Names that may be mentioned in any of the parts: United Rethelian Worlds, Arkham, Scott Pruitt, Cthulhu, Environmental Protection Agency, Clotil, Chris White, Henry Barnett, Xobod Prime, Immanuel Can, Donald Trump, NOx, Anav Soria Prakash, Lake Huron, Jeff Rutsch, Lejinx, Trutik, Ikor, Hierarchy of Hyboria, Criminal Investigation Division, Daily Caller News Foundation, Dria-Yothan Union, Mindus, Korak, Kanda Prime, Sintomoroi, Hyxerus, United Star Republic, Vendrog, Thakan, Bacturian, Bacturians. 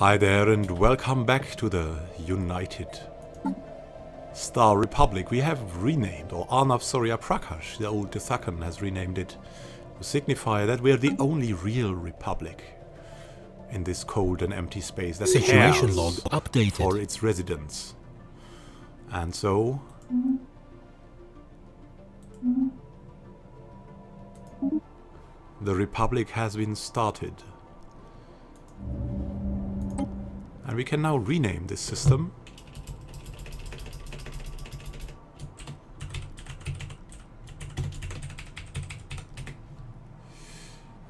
Hi there and welcome back to the United Star Republic. We have renamed, or Anav Soria Prakash, the old Thakan, has renamed it to signify that we are the only real republic in this cold and empty space that situation log updated for its residents. And so the republic has been started. And we can now rename this system.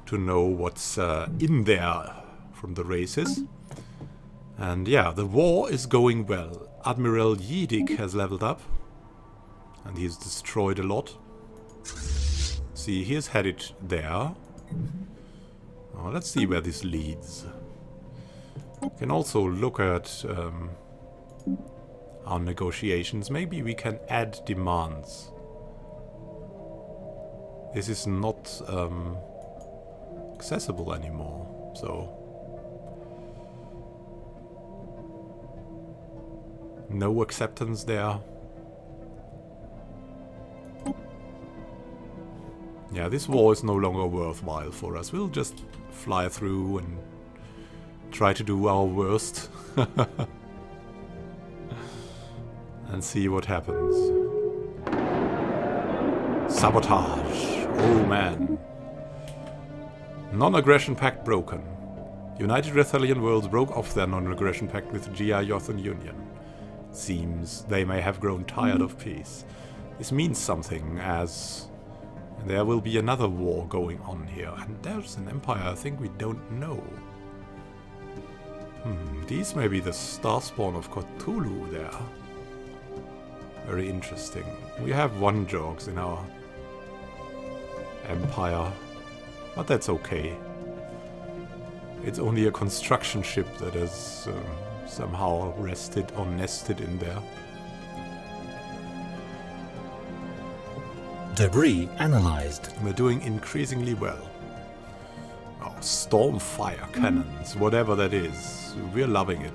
To know what's in there from the races. And yeah, the war is going well. Admiral Yidik has leveled up. And he's destroyed a lot. See, he's headed there. Oh, let's see where this leads. We can also look at our negotiations. Maybe we can add demands. This is not accessible anymore, so no acceptance there. Yeah, this war is no longer worthwhile for us. We'll just fly through and try to do our worst and see what happens. Sabotage! Oh man. Non-aggression pact broken. United Rethelian Worlds broke off their non-aggression pact with Dria-Yothan Union. Seems they may have grown tired of peace. This means something, as there will be another war going on here, and there's an empire I think we don't know. These may be the starspawn of Cthulhu there. Very interesting. We have Vendrogs in our empire, but that's okay. It's only a construction ship that has somehow rested or nested in there. Debris analyzed. We're doing increasingly well. Oh, Stormfire cannons, whatever that is. We're loving it.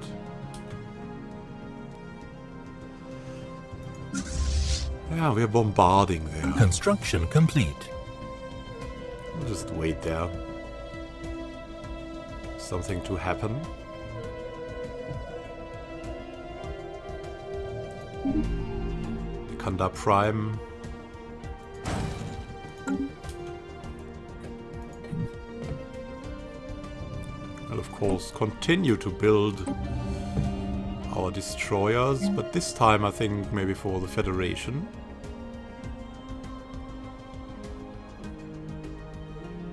Yeah, we're bombarding there. Construction complete. We'll just wait there. Something to happen. Kanda Prime. Of course, continue to build our destroyers, but this time I think maybe for the Federation.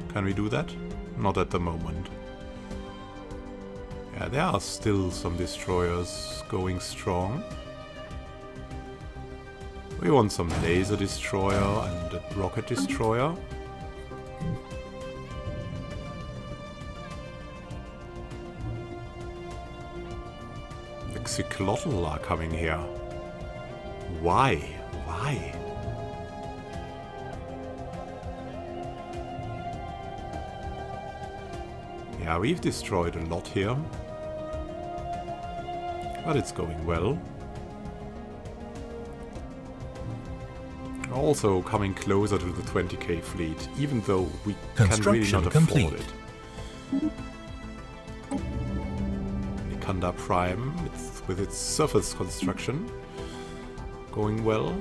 Can we do that? Not at the moment. Yeah, there are still some destroyers going strong. We want some laser destroyer and a rocket destroyer. Clotil are coming here. Why? Why? Yeah, we've destroyed a lot here. But it's going well. Also coming closer to the 20k fleet, even though we can really not afford it. Kanda Prime, with its surface construction, going well.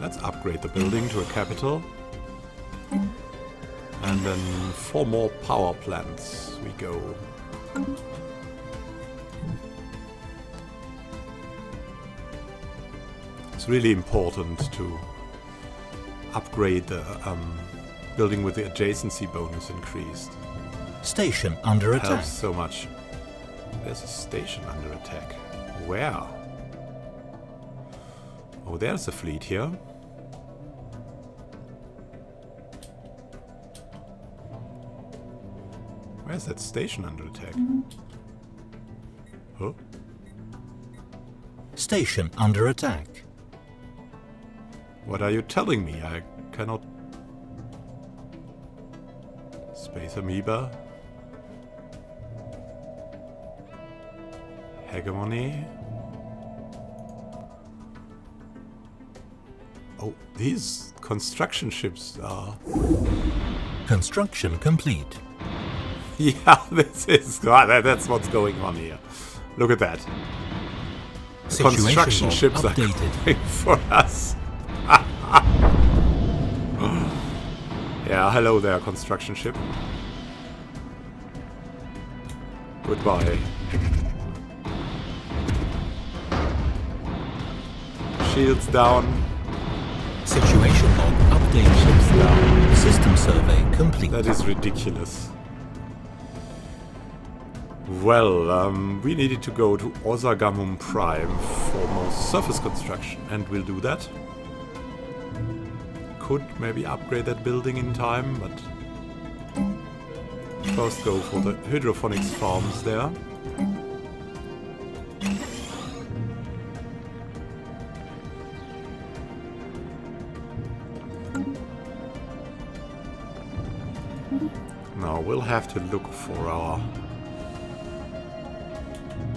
Let's upgrade the building to a capital. And then 4 more power plants we go. It's really important to upgrade the building with the adjacency bonus increased. Station under attack. Helps so much. There's a station under attack. Where? Oh, there's a fleet here. Where's that station under attack? Huh? Station under attack. What are you telling me? I cannot... Space Amoeba. Hegemony. Oh, these construction ships are... Construction complete. Yeah, this is... That's what's going on here. Look at that. Construction ships are coming for us. Yeah, hello there, construction ship. Goodbye. Shields down. Situation log updated. Ships down. System survey complete. That is ridiculous. Well, we needed to go to Ozagamum Prime for more surface construction, and we'll do that. Could maybe upgrade that building in time, but... First go for the hydroponics farms there. Now we'll have to look for our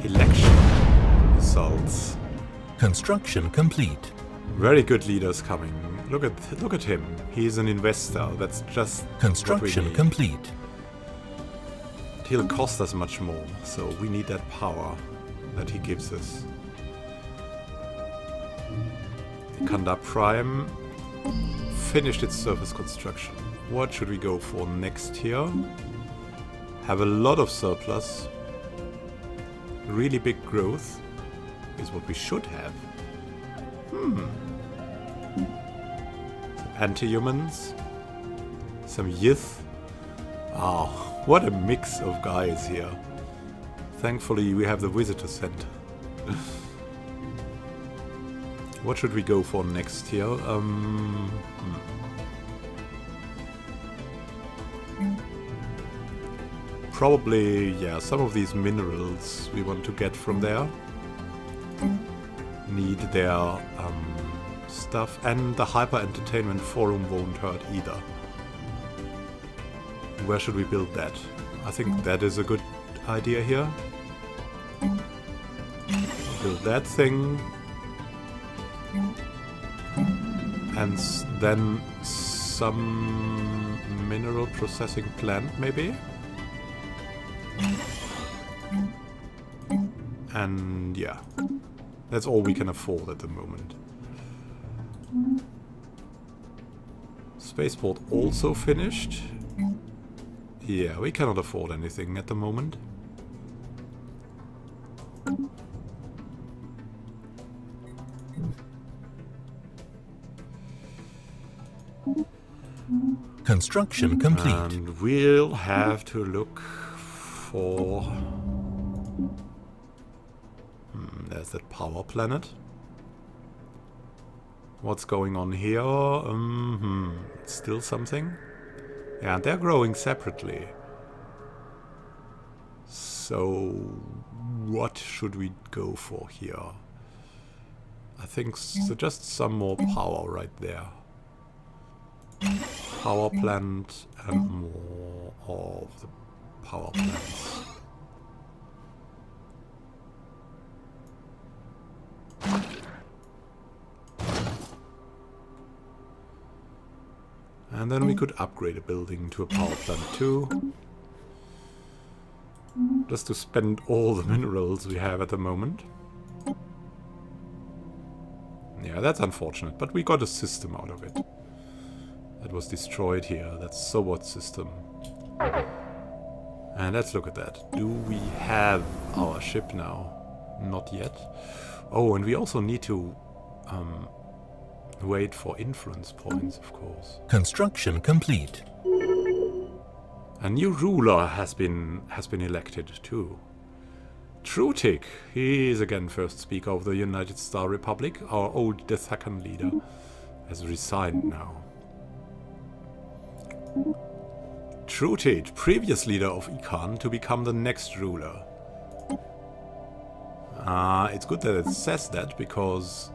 election results. Construction complete. Very good leaders coming. Look at him. He's an investor. That's just construction what we need. Complete. He'll cost us much more, so we need that power that he gives us. Kanda Prime finished its surface construction. What should we go for next here? Have a lot of surplus. Really big growth is what we should have. Anti-humans. Some youth. Oh. What a mix of guys here. Thankfully, we have the visitor center. What should we go for next here? Probably, yeah, some of these minerals we want to get from there. Need their stuff. And the Hyper Entertainment Forum won't hurt either. Where should we build that? I think that is a good idea here. Build that thing. And then some mineral processing plant, maybe? And yeah, that's all we can afford at the moment. Spaceport also finished. Yeah, we cannot afford anything at the moment. Construction complete. And we'll have to look for... there's that power planet. What's going on here? Still something? Yeah, they're growing separately. So, what should we go for here? I think so, just some more power right there. Power plant and more of the power plants. And then we could upgrade a building to a power plant too. Just to spend all the minerals we have at the moment. Yeah, that's unfortunate, but we got a system out of it. That was destroyed here, that's Xobod system. And let's look at that. Do we have our ship now? Not yet. Oh, and we also need to... wait for influence points, of course. Construction complete. A new ruler has been elected too. Trutik, he is again first speaker of the United Star Republic. Our old Thakan leader has resigned now. Trutik, previous leader of Ikor, to become the next ruler. It's good that it says that because.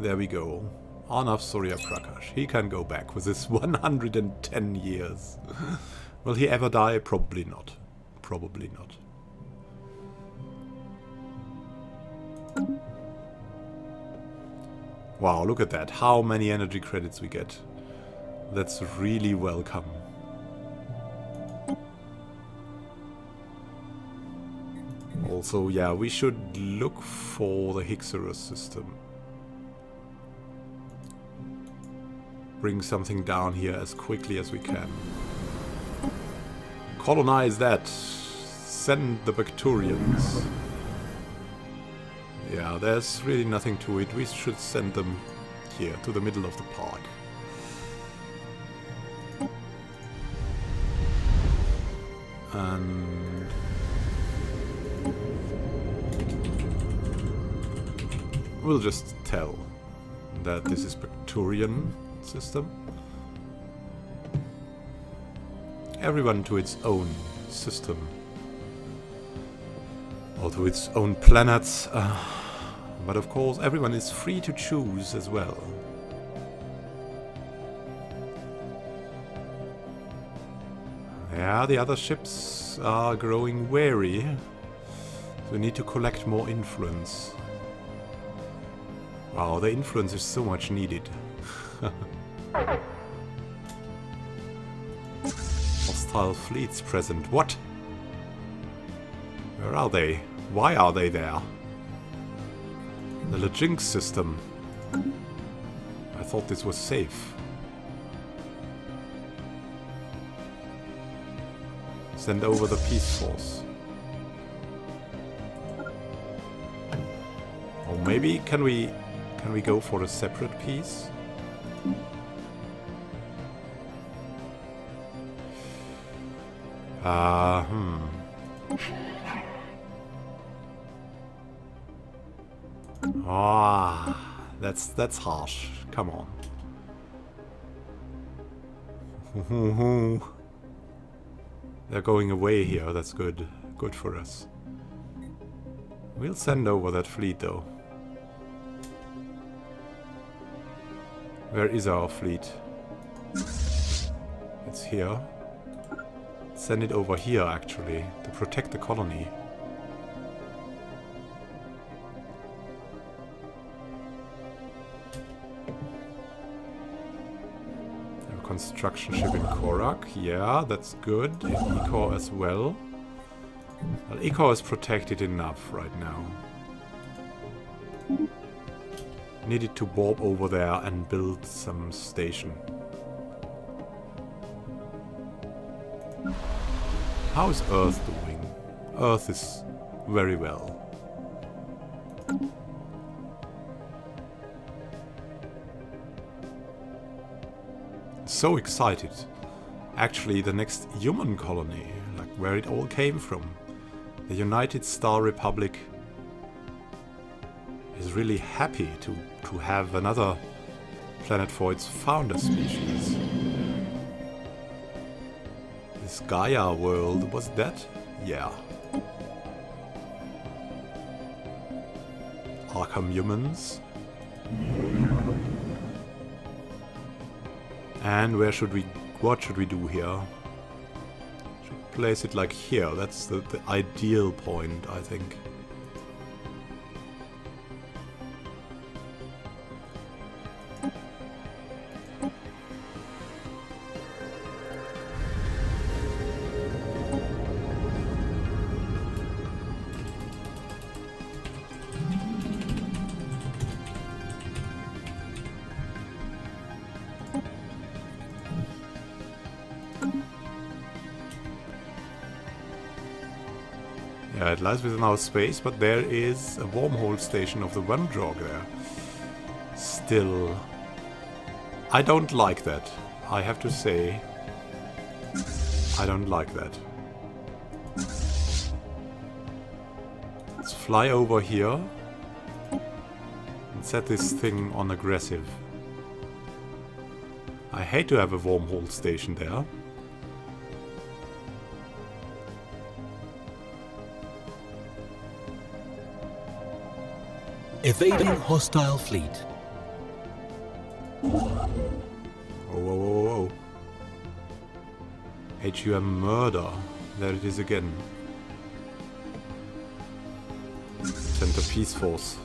There we go. Anav Soria Prakash. He can go back with his 110 years. Will he ever die? Probably not. Probably not. Wow, look at that. How many energy credits we get. That's really welcome. Also, yeah, we should look for the Hyxerus system. Bring something down here as quickly as we can. Colonize that. Send the Bacturians. Yeah, there's really nothing to it. We should send them here, to the middle of the park. And... we'll just tell that this is Bacturian system. Everyone to its own system. Or to its own planets. But of course everyone is free to choose as well. Yeah, the other ships are growing wary. So we need to collect more influence. Wow, the influence is so much needed. Hostile fleets present. What? Where are they? Why are they there? The Lejinx system. I thought this was safe. Send over the peace force. Or maybe can we go for a separate piece? Ah, that's harsh. Come on. They're going away here. That's good. Good for us. We'll send over that fleet, though. Where is our fleet? It's here. Send it over here, actually, to protect the colony. A construction ship in Korak. Yeah, that's good. In Ikor as well. Well, Ikor is protected enough right now. Needed to warp over there and build some station. How is Earth doing? Earth is very well. So excited. Actually, the next human colony, like where it all came from, the United Star Republic, is really happy to have another planet for its founder species. Gaia world, was that? Yeah. Arkham humans. And where should we... what should we do here? Should place it like here. That's the ideal point, I think. It lies within our space, but there is a wormhole station of the Vendrog there. Still, I don't like that. I have to say, I don't like that. Let's fly over here and set this thing on aggressive. I hate to have a wormhole station there. Evading hostile fleet. Oh, oh, oh, oh. HUM murder. There it is again. Send the peace force.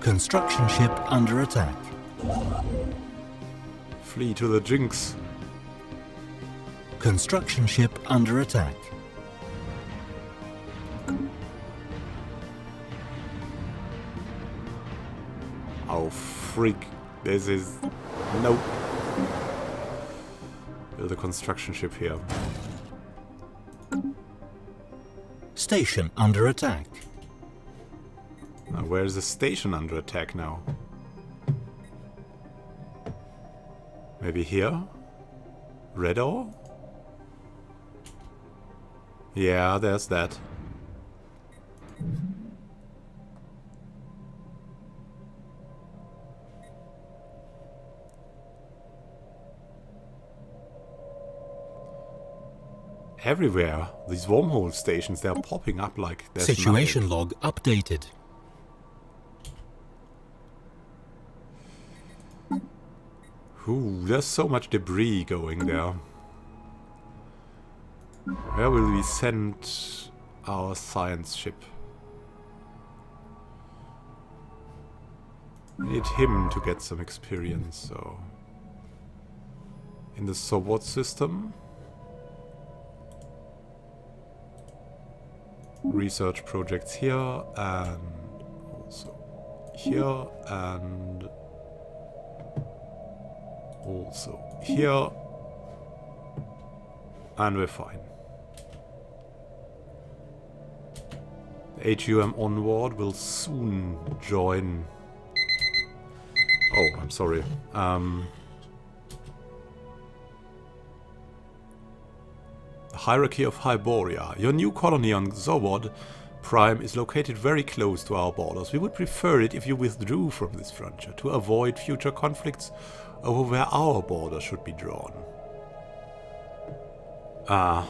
Construction ship under attack. Flee to the Jinx. Construction ship under attack. Oh, freak. This is... Nope. Build a construction ship here. Station under attack. Now, where is the station under attack now? Maybe here? Redo? Yeah, there's that. Everywhere, these wormhole stations, they're popping up like... Situation log updated. Ooh, there's so much debris going there. Where will we send our science ship? We need him to get some experience, so... In the Xobod system? Research projects here, and also here, and... also here, and we're fine. The HUM Onward will soon join. Oh, I'm sorry. Hierarchy of Hyboria. Your new colony on Xobod Prime is located very close to our borders. We would prefer it if you withdrew from this frontier to avoid future conflicts over where our border should be drawn. Ah,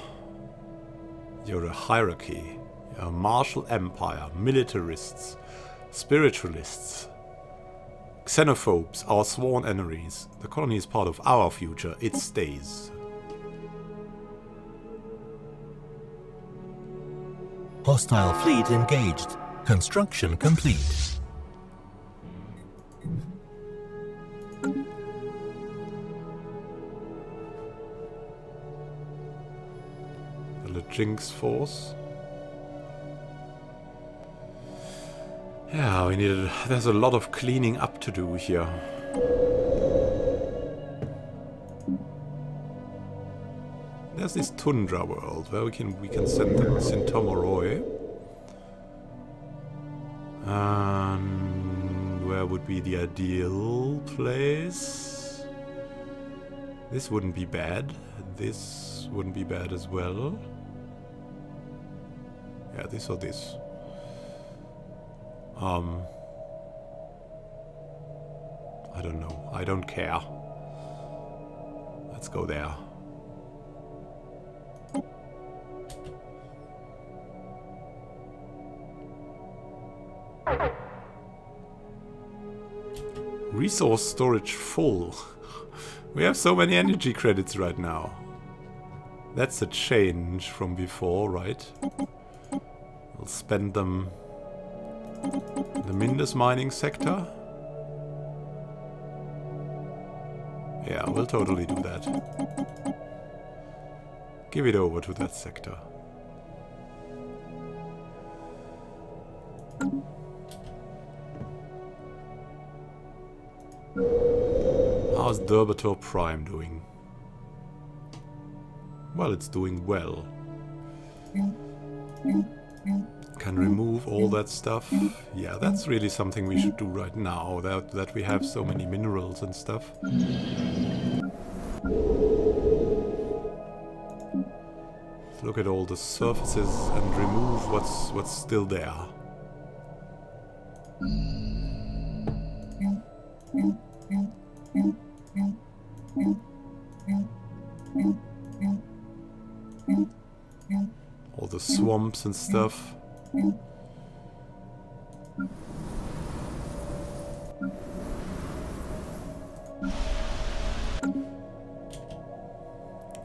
you're a hierarchy, you're a martial empire, militarists, spiritualists, xenophobes, our sworn enemies. The colony is part of our future, it stays. Hostile fleet engaged. Construction complete. The Lejinx force. Yeah, we needed... There's a lot of cleaning up to do here. There's this tundra world where we can send them Sintomoroi. Where would be the ideal place? This wouldn't be bad. This wouldn't be bad as well. Yeah, this or this. I don't know. I don't care. Let's go there. Resource storage full. We have so many energy credits right now. That's a change from before, right? We'll spend them in the Mindus mining sector. Yeah, we'll totally do that. Give it over to that sector. How's Durbatore Prime doing? Well, it's doing well. Can remove all that stuff. Yeah, that's really something we should do right now, that we have so many minerals and stuff. Look at all the surfaces and remove what's still there. All the swamps and stuff.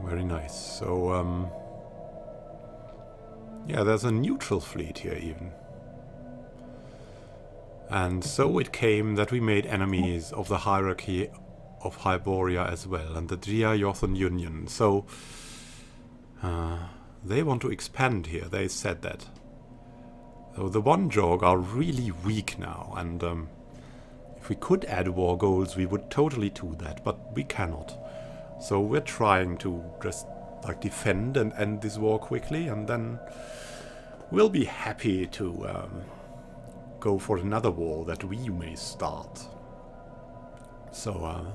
Very nice. So, yeah, there's a neutral fleet here even. And so it came that we made enemies of the Hierarchy of Hyboria as well, and the Dria-Yothan Union. So they want to expand here, they said that. So the Vendrog are really weak now, and if we could add war goals, we would totally do that, but we cannot. So we're trying to just like defend and end this war quickly, and then we'll be happy to go for another war that we may start. So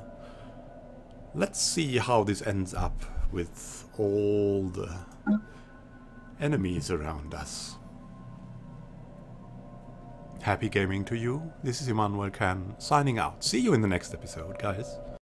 let's see how this ends up with all the enemies around us. Happy gaming to you. This is Immanuel Can, signing out. See you in the next episode, guys.